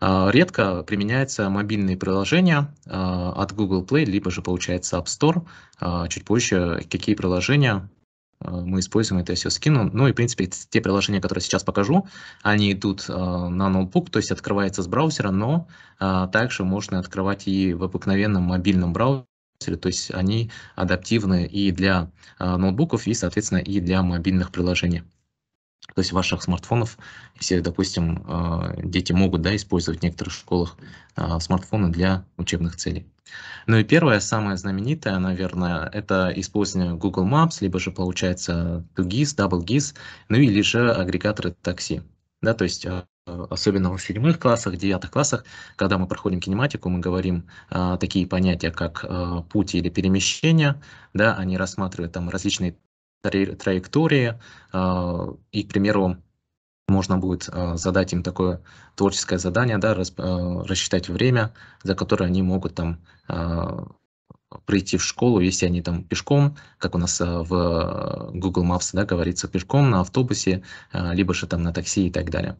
Редко применяются мобильные приложения от Google Play, либо же получается App Store. Чуть позже какие приложения мы используем, это я все скину. Ну и в принципе те приложения, которые сейчас покажу, они идут на ноутбук, то есть открывается с браузера, но также можно открывать и в обыкновенном мобильном браузере. То есть они адаптивны и для ноутбуков, и, соответственно, и для мобильных приложений. То есть ваших смартфонов, если, допустим, дети могут, да, использовать в некоторых школах смартфоны для учебных целей. Ну и первое, самое знаменитое, наверное, это использование Google Maps, либо же, получается, 2GIS, 2GIS, ну или же агрегаторы такси. Да, то есть особенно в 7 классах, 9 классах, когда мы проходим кинематику, мы говорим такие понятия, как путь или перемещение, да, они рассматривают там различные траектории, и, к примеру, можно будет задать им такое творческое задание, да, рассчитать время, за которое они могут там прийти в школу, если они там пешком, как у нас в Google Maps, да, говорится, пешком, на автобусе, либо же там на такси и так далее.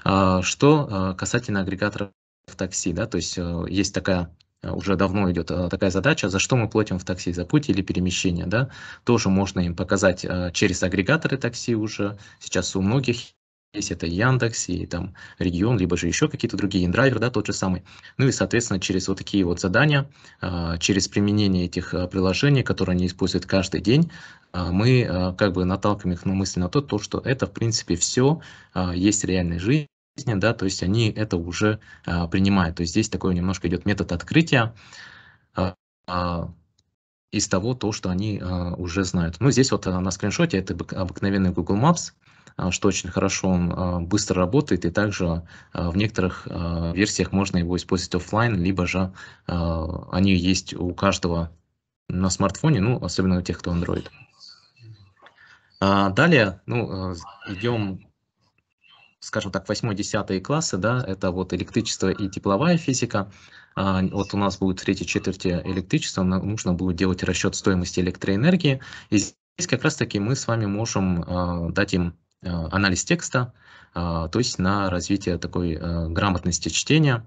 Что касательно агрегаторов такси, да, то есть есть такая, уже давно идет такая задача, за что мы платим в такси, за путь или перемещение, да, тоже можно им показать через агрегаторы такси уже, сейчас у многих есть это Яндекс и там регион, либо же еще какие-то другие, Индрайвер, да, тот же самый. Ну и, соответственно, через вот такие вот задания, через применение этих приложений, которые они используют каждый день, мы как бы наталкиваем их на мысль на то, что это, в принципе, все есть в реальной жизни, да, то есть они это уже принимают. То есть здесь такой немножко идет метод открытия из того, что они уже знают. Ну, здесь вот на скриншоте это обыкновенный Google Maps, что очень хорошо, он быстро работает, и также в некоторых версиях можно его использовать офлайн, либо же они есть у каждого на смартфоне, ну, особенно у тех, кто Android. Далее, ну, идем, скажем так, 8-10 классы, да, это вот электричество и тепловая физика. Вот у нас будет в третьей четверти электричества, нужно будет делать расчет стоимости электроэнергии, и здесь как раз-таки мы с вами можем дать им анализ текста, то есть на развитие такой грамотности чтения,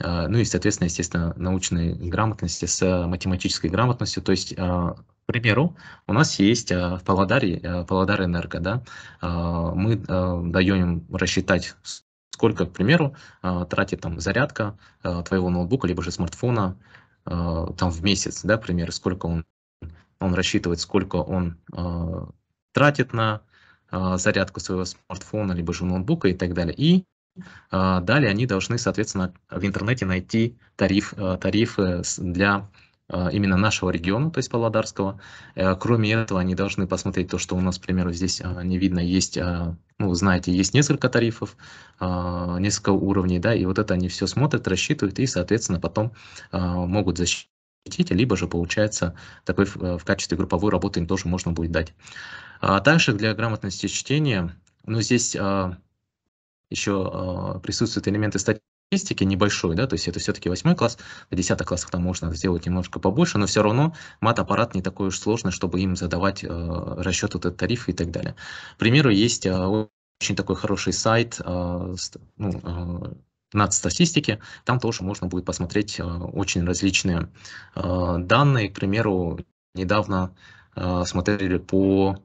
ну и, соответственно, естественно, научной грамотности с математической грамотностью. То есть, к примеру, у нас есть в Поладаре, Поладар Энерго, да, мы даем им рассчитать, сколько, к примеру, тратит там зарядка твоего ноутбука, либо же смартфона там в месяц, да, к примеру, сколько он рассчитывает, сколько он тратит на зарядку своего смартфона, либо же ноутбука и так далее. И далее они должны, соответственно, в интернете найти тарифы для именно нашего региона, то есть Павлодарского. Кроме этого, они должны посмотреть то, что у нас, к примеру, здесь не видно, есть, ну, знаете, есть несколько тарифов, несколько уровней, да, и вот это они все смотрят, рассчитывают и, соответственно, потом могут засчитать, либо же, получается, такой в качестве групповой работы им тоже можно будет дать. Также для грамотности чтения, ну, здесь еще присутствуют элементы статистики небольшой, да, то есть это все-таки 8 класс, в 10 классах там можно сделать немножко побольше, но все равно мат-аппарат не такой уж сложный, чтобы им задавать расчет вот этот тариф и так далее. К примеру, есть очень такой хороший сайт, ну, над статистики, там тоже можно будет посмотреть очень различные данные. К примеру, недавно смотрели по,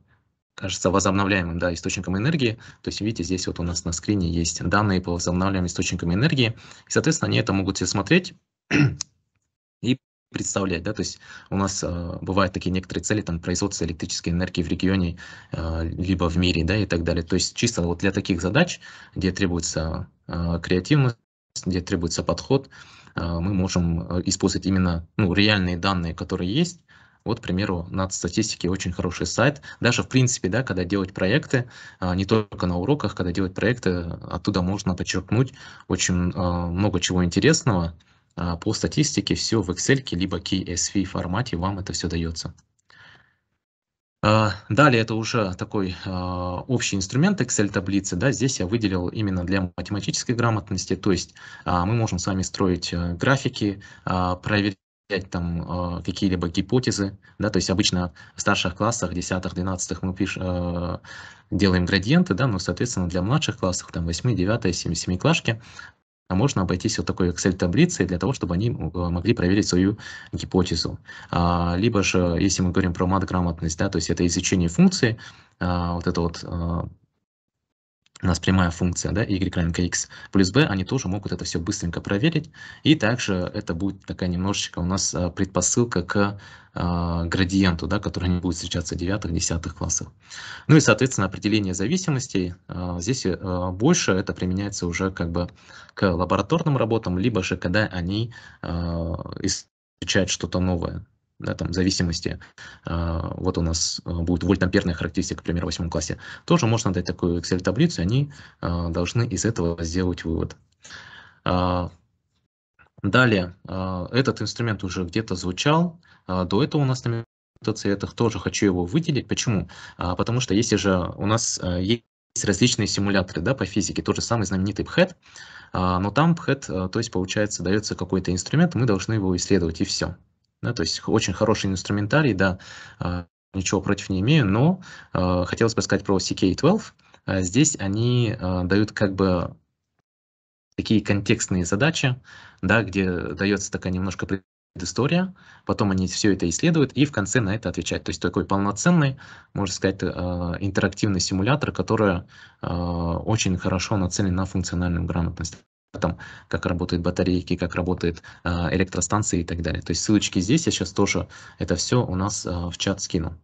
кажется, возобновляемым, да, источникам энергии. То есть, видите, здесь вот у нас на скрине есть данные по возобновляемым источникам энергии. И, соответственно, они это могут все смотреть и представлять, да, то есть у нас бывают такие некоторые цели, там, производство электрической энергии в регионе, либо в мире, да, и так далее. То есть чисто вот для таких задач, где требуется креативность, где требуется подход, мы можем использовать именно, ну, реальные данные, которые есть. Вот, к примеру, над статистикой очень хороший сайт. Даже, в принципе, да, когда делать проекты, не только на уроках, когда делать проекты, оттуда можно подчеркнуть очень много чего интересного. По статистике все в Excel, либо CSV формате вам это все дается. Далее это уже такой общий инструмент Excel-таблицы. Да, здесь я выделил именно для математической грамотности. То есть мы можем с вами строить графики, проверять там какие-либо гипотезы. Да, то есть обычно в старших классах, 10-х, 12-х мы делаем градиенты, да, но, соответственно, для младших классов, там 8-й, 9-й, 7-клашки, А можно обойтись вот такой Excel-таблицей для того, чтобы они могли проверить свою гипотезу. Либо же, если мы говорим про мат-грамотность, да, то есть это изучение функции, вот это вот у нас прямая функция, да, y равен x плюс b, они тоже могут это все быстренько проверить. И также это будет такая немножечко у нас предпосылка к градиенту, да, который не будет встречаться в 9-10 классах. Ну и, соответственно, определение зависимостей. Здесь больше это применяется уже как бы к лабораторным работам, либо же когда они изучают что-то новое. Да, там, в зависимости, вот у нас будет вольтамперная характеристика, например, в 8 классе, тоже можно дать такую Excel-таблицу, они должны из этого сделать вывод. Далее, этот инструмент уже где-то звучал, до этого у нас на метацветах, тоже хочу его выделить. Почему? Потому что если же у нас есть различные симуляторы, да, по физике, тот же самый знаменитый PHET, но там PHET, то есть, получается, дается какой-то инструмент, мы должны его исследовать, и все. Да, то есть очень хороший инструментарий, да, ничего против не имею, но хотелось бы сказать про CK12. Здесь они дают как бы такие контекстные задачи, да, где дается такая немножко предыстория, потом они все это исследуют и в конце на это отвечают. То есть такой полноценный, можно сказать, интерактивный симулятор, который очень хорошо нацелен на функциональную грамотность. Там, как работают батарейки, как работают электростанции и так далее. То есть ссылочки здесь я сейчас тоже это все у нас в чат скину.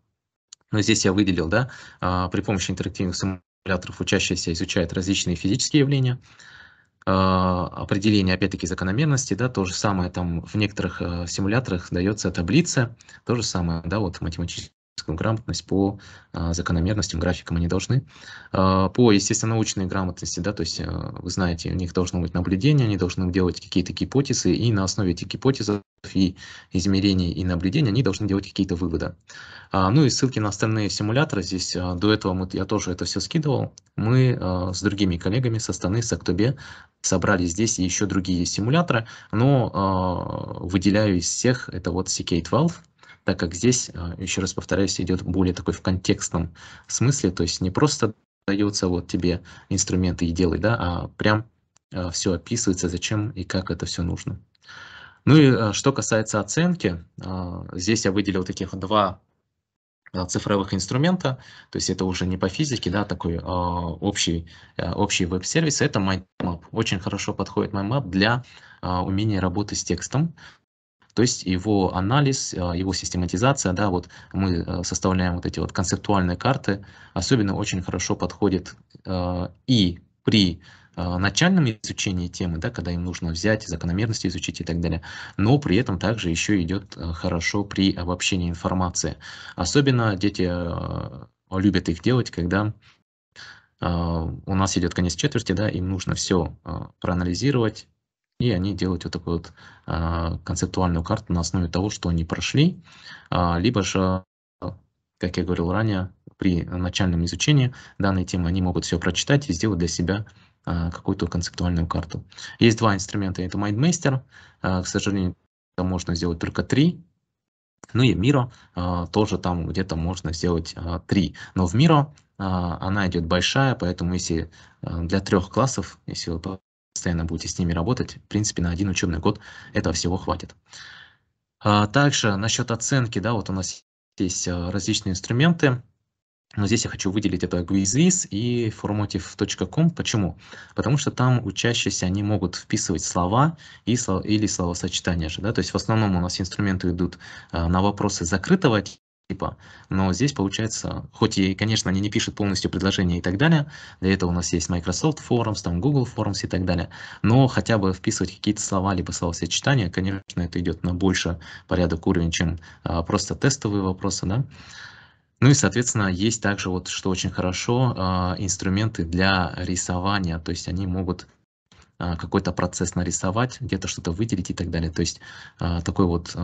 Но здесь я выделил, да, при помощи интерактивных симуляторов учащиеся изучают различные физические явления, определение, опять-таки, закономерности, да, то же самое там в некоторых симуляторах дается таблица, то же самое, да, вот математические. Грамотность по закономерностям, графикам они должны. По естественно-научной грамотности, да, то есть вы знаете, у них должно быть наблюдение, они должны делать какие-то гипотезы, и на основе этих гипотез и измерений, и наблюдений они должны делать какие-то выводы. Ну и ссылки на остальные симуляторы здесь, до этого я тоже это все скидывал. Мы с другими коллегами со Астаны, с Актобе собрали здесь еще другие симуляторы, но выделяю из всех это вот CK12, так как здесь, еще раз повторяюсь, идет более такой в контекстном смысле, то есть не просто дается вот тебе инструменты и делай, да, а прям все описывается, зачем и как это все нужно. Ну и что касается оценки, здесь я выделил таких два цифровых инструмента, то есть это уже не по физике, да, такой общий веб-сервис, это MindMap. Очень хорошо подходит MindMap для умения работы с текстом. То есть его анализ, его систематизация, да, вот мы составляем вот эти вот концептуальные карты, особенно очень хорошо подходит и при начальном изучении темы, да, когда им нужно взять закономерности, изучить и так далее, но при этом также еще идет хорошо при обобщении информации. Особенно дети любят их делать, когда у нас идет конец четверти, да, им нужно все проанализировать, и они делают вот такую вот концептуальную карту на основе того, что они прошли. Либо же, как я говорил ранее, при начальном изучении данной темы они могут все прочитать и сделать для себя какую-то концептуальную карту. Есть два инструмента. Это MindMaster. К сожалению, можно сделать только 3. Ну и Miro. Тоже там где-то можно сделать 3. Но в Miro она идет большая, поэтому если для 3 классов, если вы постоянно будете с ними работать, в принципе, на 1 учебный год этого всего хватит. Также насчет оценки, да, вот у нас есть различные инструменты, но здесь я хочу выделить это Quizizz и formative.com. Почему? Потому что там учащиеся, они могут вписывать слова или словосочетания же, да, то есть в основном у нас инструменты идут на вопросы закрытого типа, но здесь получается, хоть и, конечно, они не пишут полностью предложения и так далее, для этого у нас есть Microsoft Forms, там Google Forms и так далее, но хотя бы вписывать какие-то слова либо словосочетания, конечно, это идет на больше порядок уровень, чем просто тестовые вопросы, да. Ну и, соответственно, есть также, вот что очень хорошо, инструменты для рисования, то есть они могут какой-то процесс нарисовать, где-то что-то выделить и так далее. То есть такой вот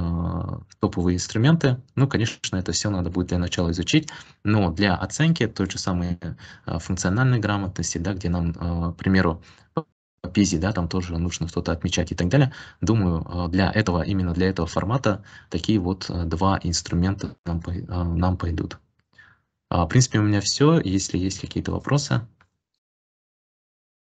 топовые инструменты. Ну, конечно, это все надо будет для начала изучить, но для оценки той же самой функциональной грамотности, да, где нам, к примеру, по PISA, да, там тоже нужно что-то отмечать и так далее. Думаю, для этого, именно для этого формата такие вот два инструмента нам пойдут. В принципе, у меня все. Если есть какие-то вопросы...